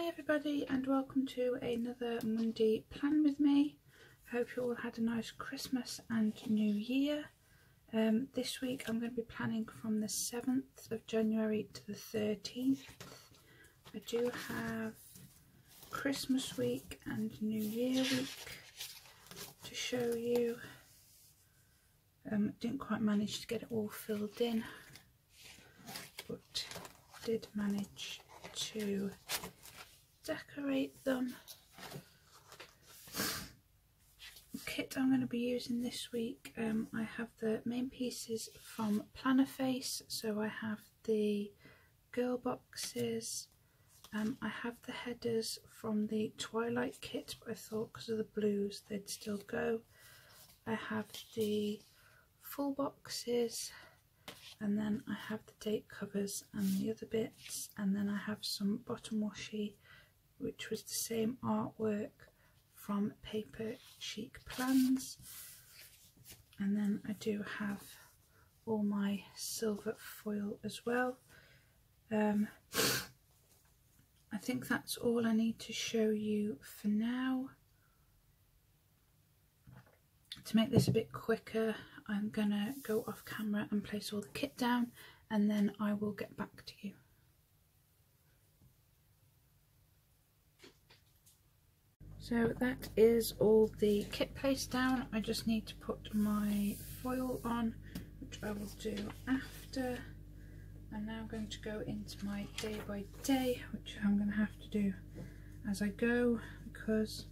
Hi everybody, and welcome to another Monday plan with me. I hope you all had a nice Christmas and New Year. This week I'm going to be planning from the 7th of January to the 13th. I do have Christmas week and New Year week to show you. Didn't quite manage to get it all filled in, but did manage to decorate them. The kit I'm going to be using this week, I have the main pieces from Planner Face, so I have the girl boxes, I have the headers from the Twilight kit, but I thought because of the blues they'd still go. I have the full boxes, and then I have the date covers and the other bits, and then I have some bottom washi, which was the same artwork from Paper Chic Plans. And then I do have all my silver foil as well. I think that's all I need to show you for now. To make this a bit quicker, I'm gonna go off camera and place all the kit down, and then I will get back to you. So that is all the kit placed down. I just need to put my foil on, which I will do after. I'm now going to go into my day by day, which I'm going to have to do as I go because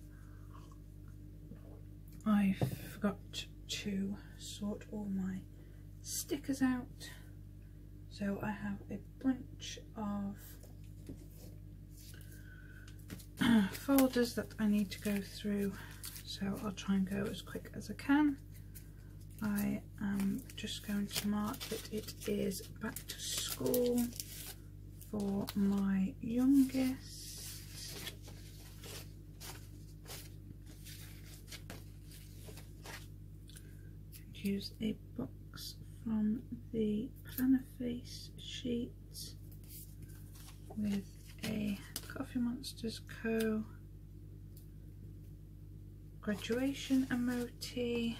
I forgot to sort all my stickers out. So I have a bunch of folders that I need to go through, so I'll try and go as quick as I can. I am just going to mark that it is back to school for my youngest. And use a box from the Planner Face sheet with a Coffee Monsters Co. graduation emoji.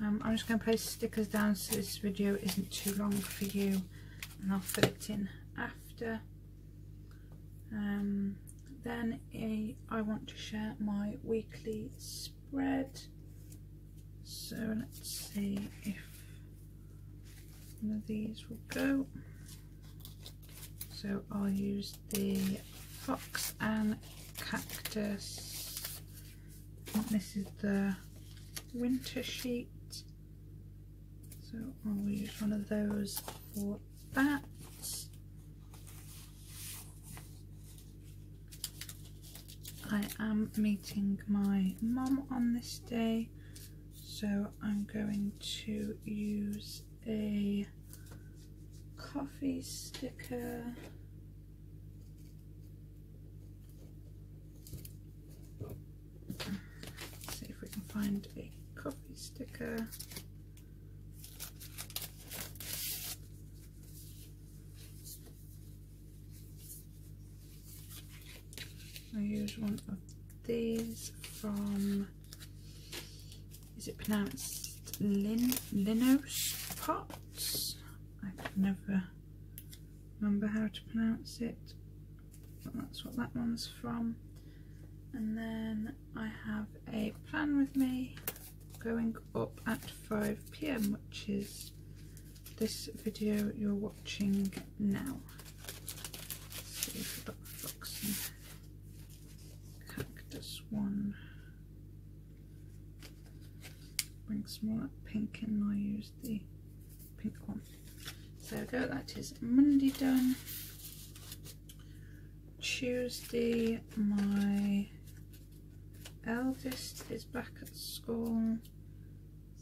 I'm just going to place stickers down so this video isn't too long for you, and I'll fill it in after. Then I want to share my weekly spread. So let's see if one of these will go. So I'll use the Fox and Cactus. This is the winter sheet, so I'll use one of those for that. I am meeting my mum on this day, so I'm going to use a coffee sticker. Find a coffee sticker. I'll use one of these from, is it pronounced Lin Linos Potts? I can never remember how to pronounce it, but that's what that one's from. And then I have a plan with me going up at 5 p.m, which is this video you're watching now. Let's see if we've got the Fox and Cactus one. Bring some more that pink in, and I use the pink one. So there we go, that is Monday done. Tuesday, my eldest is back at school,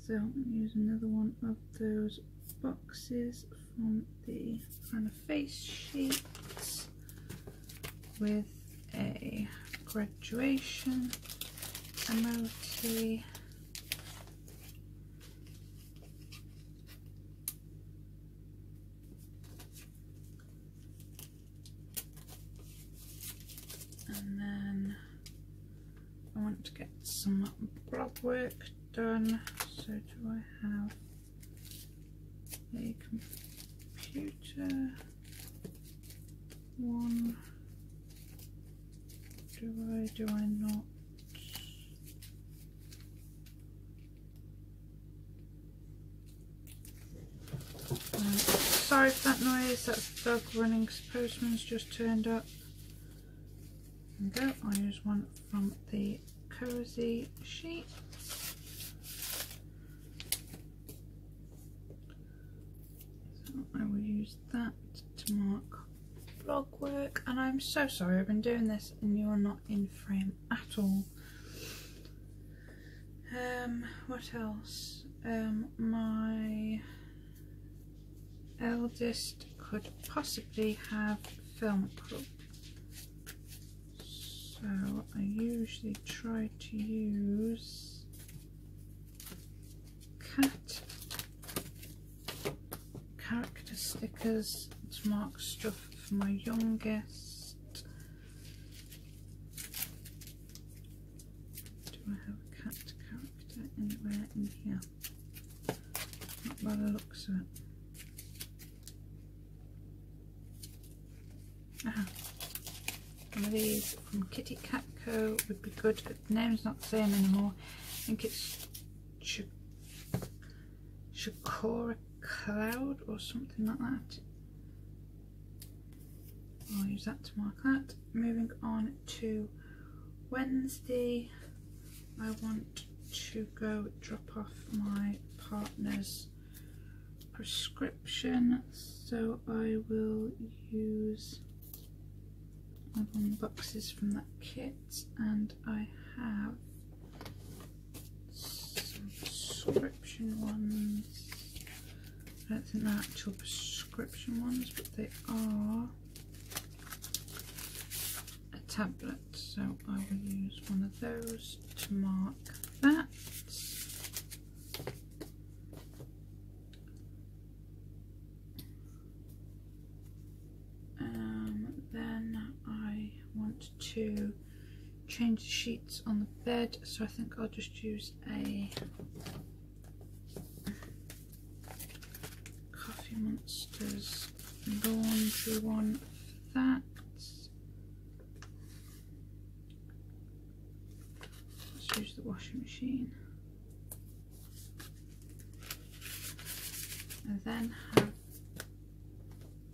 so I'm going to use another one of those boxes from the Planner Face sheet with a graduation emoji. get some blood work done. So do I have a computer one? Do I not? Sorry for that noise, that's dog running. Postman's just turned up. There we go. I'll use one from the Cozy sheets. So I will use that to mark blog work. And I'm so sorry, I've been doing this and you're not in frame at all. What else? My eldest could possibly have film club, so I usually try to use cat character stickers to mark stuff for my youngest. Do I have a cat character anywhere in here? Not by the looks of it. One of these from Kitty Catco would be good, but the name's not the same anymore. I think it's Shakura Cloud or something like that. I'll use that to mark that. Moving on to Wednesday, I want to go drop off my partner's prescription, so I will use boxes from that kit, and I have some prescription ones. I don't think they're actual prescription ones, but they are a tablet, so I will use one of those to mark that. To change the sheets on the bed, so I think I'll just use a Coffee Monsters laundry one for that. Let's use the washing machine and then I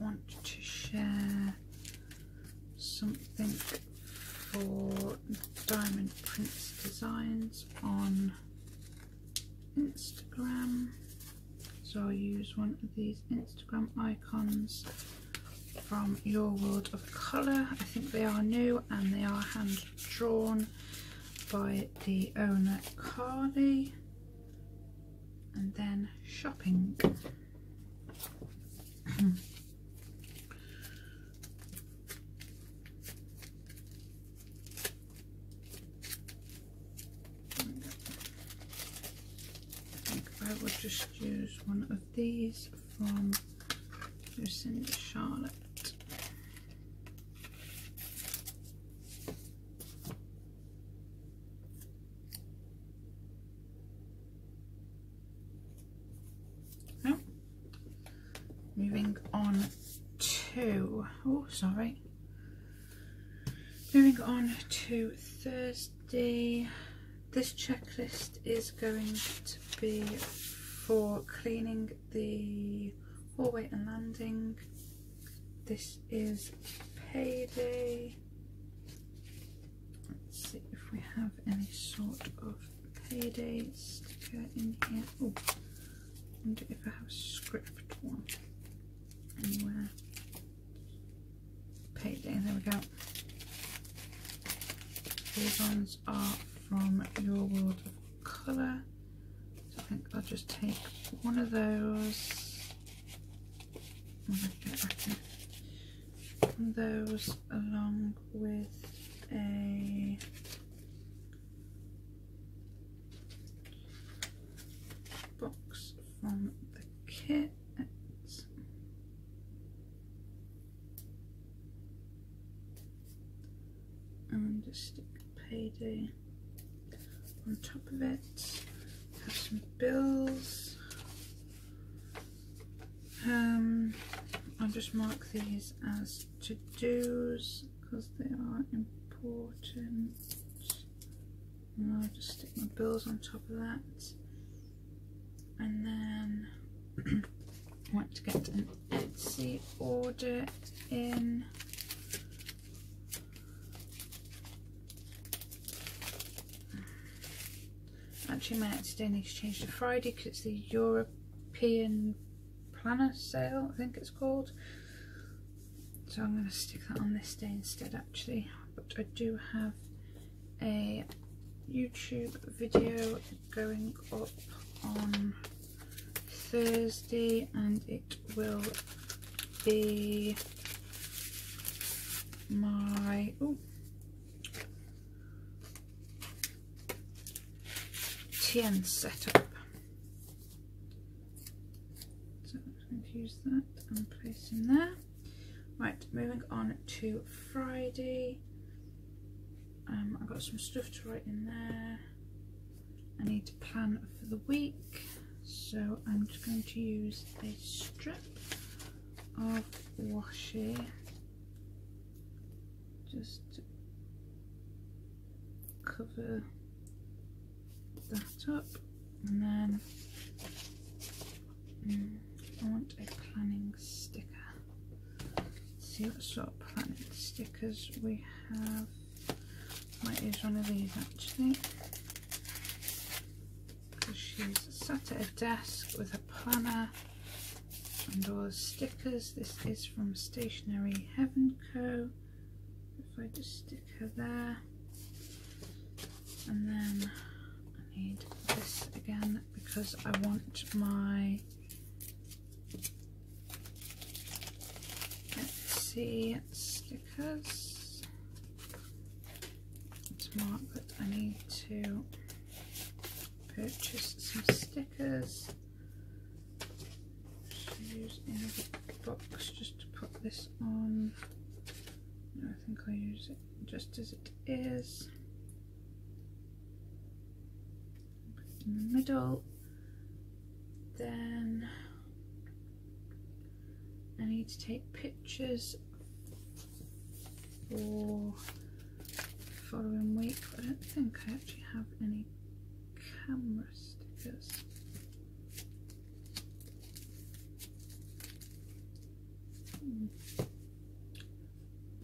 want to share something for Diamond Prince Designs on Instagram, so I'll use one of these Instagram icons from Your World of Colour. I think they are new and they are hand drawn by the owner Carly. And then shopping. Just use one of these from Lucinda Charlotte. Oh. Moving on to Moving on to Thursday. This checklist is going to be for cleaning the hallway and landing. This is payday. Let's see if we have any sort of payday sticker in here. Oh, I wonder if I have a script one anywhere. Payday, there we go. These ones are from Your World of Colour. I think I'll just take one of those, along with a box from the kit. And just stick payday on top of it. Have some bills. I'll just mark these as to-dos because they are important. And I'll just stick my bills on top of that. And then I want to get an Etsy order in. Actually, my Etsy day needs to change to Friday because it's the European Planner sale, I think it's called. So I'm going to stick that on this day instead, actually. But I do have a YouTube video going up on Thursday, and it will be my TN setup. So I'm going to use that and place in there. Right, moving on to Friday. I've got some stuff to write in there. I need to plan for the week, so I'm just going to use a strip of washi just to cover that up, and then I want a planning sticker. Let's see what sort of planning stickers we have. Might use one of these actually, because she's sat at a desk with a planner and all the stickers. This is from Stationery Heaven Co. If I just stick her there, and then I need this again because I want my Etsy stickers. Mark that I need to purchase some stickers. Just use another box just to put this on. No, I think I'll use it just as it is. In the middle. Then I need to take pictures for following week, but I don't think I actually have any camera stickers.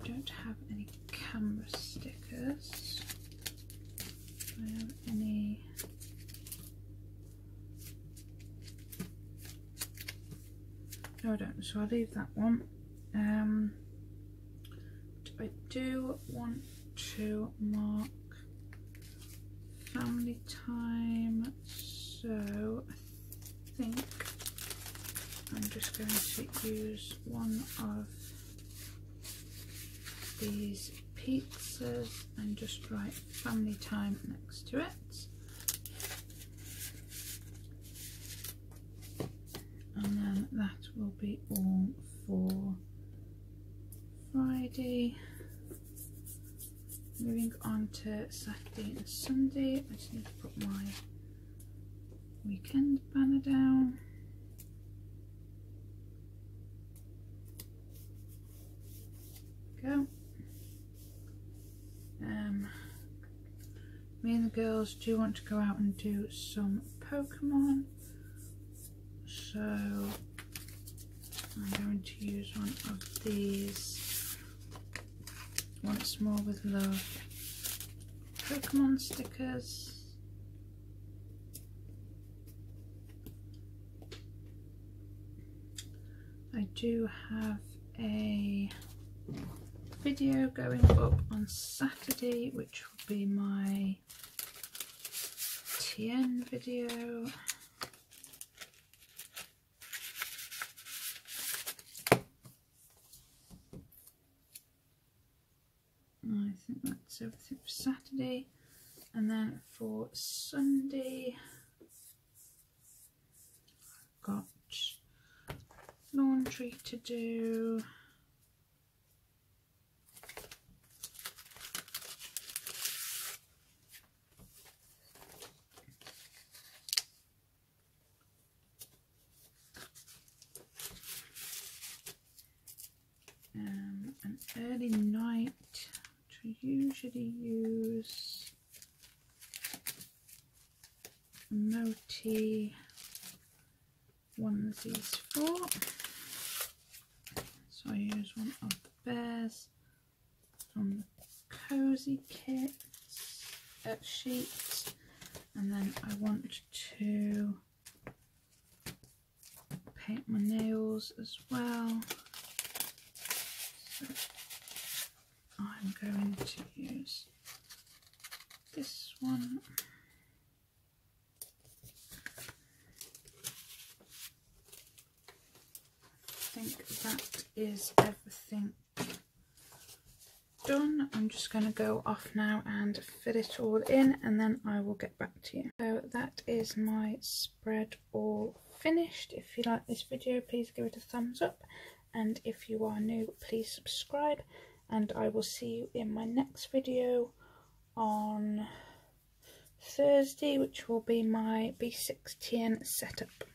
Don't have any camera stickers. Do I have any no I don't, so I'll leave that one. I do want to mark family time, so I think I'm just going to use one of these pizzas and just write family time next to it, and then that will be all for Friday. Moving on to Saturday and Sunday, I just need to put my weekend banner down. There we go. Me and the girls do want to go out and do some Pokemon, so I'm going to use one of these Once More With Love Pokemon stickers. I do have a video going up on Saturday, which will be my TN video. Everything for Saturday, and then for Sunday I've got laundry to do, early night to usually use Moti onesies for. So I use one of the bears from the Cozy Kits sheets, and then I want to paint my nails as well. So I'm going to use this one. I think that is everything done. I'm just going to go off now and fill it all in, and then I will get back to you. So that is my spread all finished. If you like this video, please give it a thumbs up, and if you are new, please subscribe, and I will see you in my next video on Thursday, which will be my B6TN setup.